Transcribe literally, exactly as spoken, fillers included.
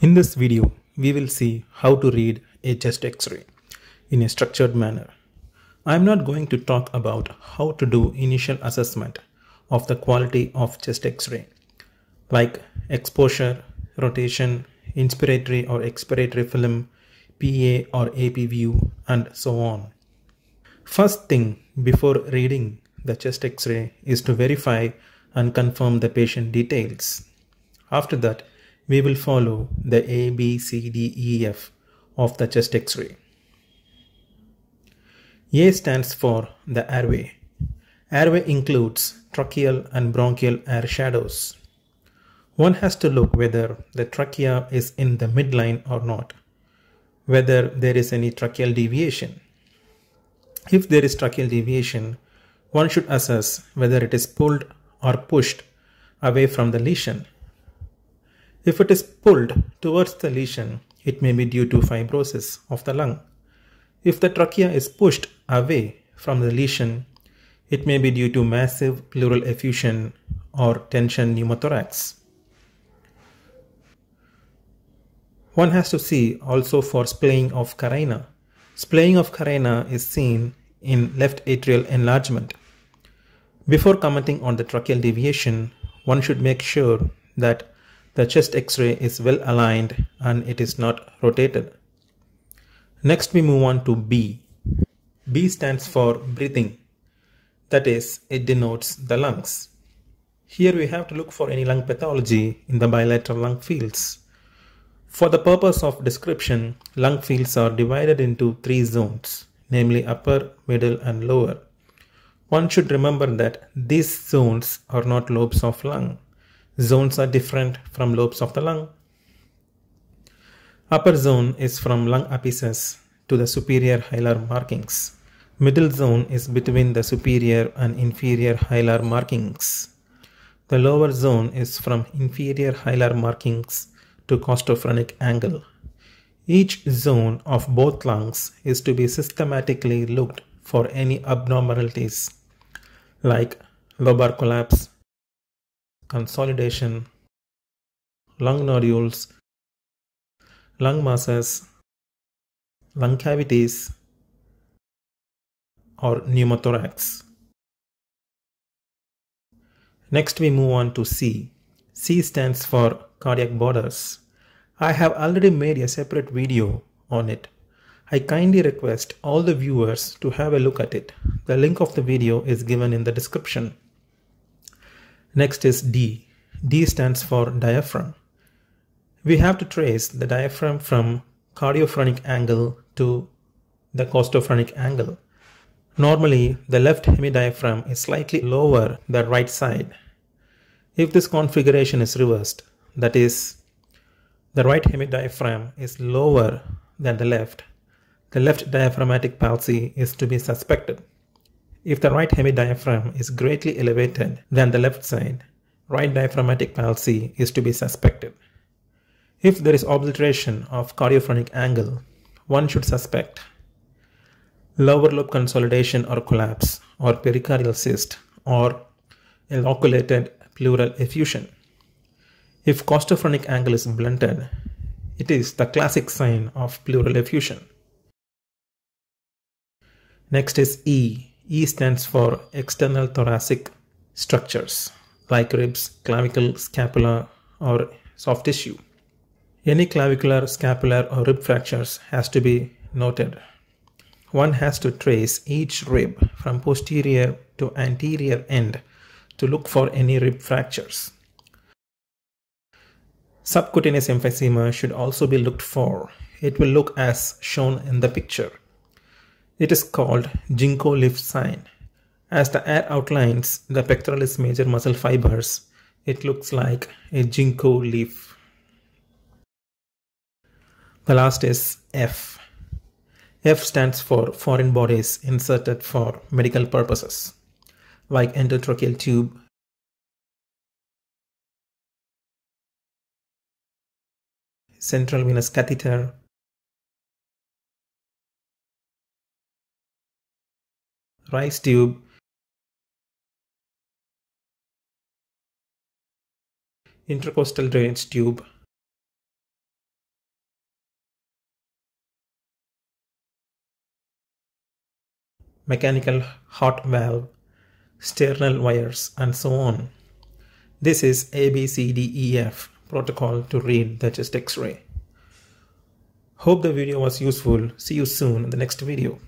In this video, we will see how to read a chest x-ray in a structured manner. I am not going to talk about how to do initial assessment of the quality of chest x-ray, like exposure, rotation, inspiratory or expiratory film, P A or A P view, and so on. First thing before reading the chest x-ray is to verify and confirm the patient details. After that, we will follow the A B C D E F of the chest x-ray. A stands for the airway. Airway includes tracheal and bronchial air shadows. One has to look whether the trachea is in the midline or not, whether there is any tracheal deviation. If there is tracheal deviation, one should assess whether it is pulled or pushed away from the lesion. If it is pulled towards the lesion, it may be due to fibrosis of the lung. If the trachea is pushed away from the lesion, it may be due to massive pleural effusion or tension pneumothorax. One has to see also for splaying of carina. Splaying of carina is seen in left atrial enlargement. Before commenting on the tracheal deviation, one should make sure that the chest x-ray is well aligned and it is not rotated. Next we move on to B. B stands for breathing. That is, it denotes the lungs. Here we have to look for any lung pathology in the bilateral lung fields. For the purpose of description, lung fields are divided into three zones, namely upper, middle and lower. One should remember that these zones are not lobes of lung. Zones are different from lobes of the lung. Upper zone is from lung apices to the superior hilar markings. Middle zone is between the superior and inferior hilar markings. The lower zone is from inferior hilar markings to costophrenic angle. Each zone of both lungs is to be systematically looked for any abnormalities like lobar collapse, consolidation, lung nodules, lung masses, lung cavities, or pneumothorax. Next we move on to C. C stands for cardiac borders. I have already made a separate video on it. I kindly request all the viewers to have a look at it. The link of the video is given in the description. Next is D. D stands for diaphragm. We have to trace the diaphragm from cardiophrenic angle to the costophrenic angle. Normally, the left hemidiaphragm is slightly lower than the right side. If this configuration is reversed, that is, the right hemidiaphragm is lower than the left, the left diaphragmatic palsy is to be suspected. If the right hemidiaphragm is greatly elevated than the left side, right diaphragmatic palsy is to be suspected. If there is obliteration of cardiophrenic angle, one should suspect lower lobe consolidation or collapse or pericardial cyst or eloculated pleural effusion. If costophrenic angle is blunted, it is the classic sign of pleural effusion. Next is E. E stands for external thoracic structures like ribs, clavicle, scapula or soft tissue. Any clavicular, scapular or rib fractures has to be noted. One has to trace each rib from posterior to anterior end to look for any rib fractures. Subcutaneous emphysema should also be looked for. It will look as shown in the picture. It is called ginkgo leaf sign. As the air outlines the pectoralis major muscle fibers, it looks like a ginkgo leaf. The last is F. F stands for foreign bodies inserted for medical purposes, like endotracheal tube, central venous catheter, rice tube, intercostal drainage tube, mechanical heart valve, sternal wires, and so on. This is A B C D E F protocol to read the chest X-ray. Hope the video was useful. See you soon in the next video.